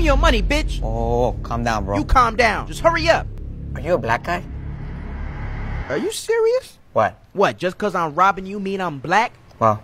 me your money, bitch. Oh, calm down, bro. You calm down. Just hurry up. Are you a black guy? Are you serious? What? What, just because I'm robbing you mean I'm black? Well,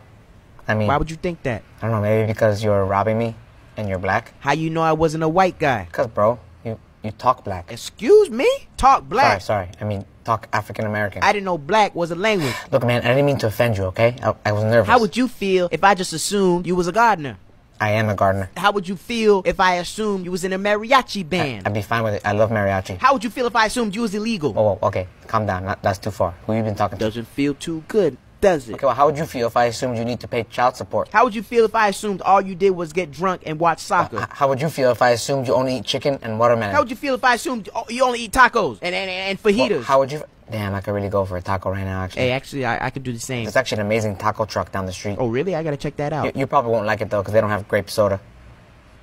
I mean... Why would you think that? I don't know, maybe because you're robbing me and you're black. How you know I wasn't a white guy? Because, bro, you talk black. Excuse me? Talk black? Sorry, I mean talk African-American. I didn't know black was a language. Look, man, I didn't mean to offend you, okay? I was nervous. How would you feel if I just assumed you was a gardener? I am a gardener. How would you feel if I assumed you was in a mariachi band? I'd be fine with it. I love mariachi. How would you feel if I assumed you was illegal? Oh, okay. Calm down. That's too far. Who you been talking to? Doesn't feel too good, does it? Okay, well, how would you feel if I assumed you need to pay child support? How would you feel if I assumed all you did was get drunk and watch soccer? How would you feel if I assumed you only eat chicken and watermelon? How would you feel if I assumed you only eat tacos and fajitas? Well, how would you... Damn, I could really go for a taco right now, actually. Hey, actually, I could do the same. There's actually an amazing taco truck down the street. Oh, really? I gotta check that out. You probably won't like it, though, because they don't have grape soda.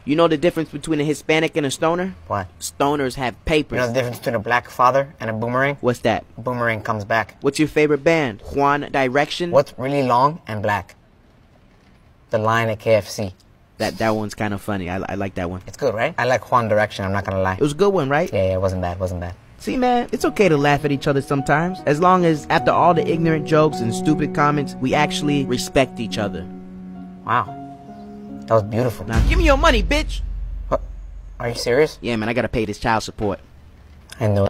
You know the difference between a Hispanic and a stoner? What? Stoners have papers. You know the difference between a black father and a boomerang? What's that? Boomerang comes back. What's your favorite band? Juan Direction? What's really long and black? The Line at KFC. That one's kind of funny. I like that one. It's good, right? I like Juan Direction, I'm not gonna lie. It was a good one, right? Yeah, it wasn't bad, See, man, it's okay to laugh at each other sometimes, as long as after all the ignorant jokes and stupid comments, we actually respect each other. Wow. That was beautiful. Now, give me your money, bitch! What? Are you serious? Yeah, man, I gotta pay this child support. I know.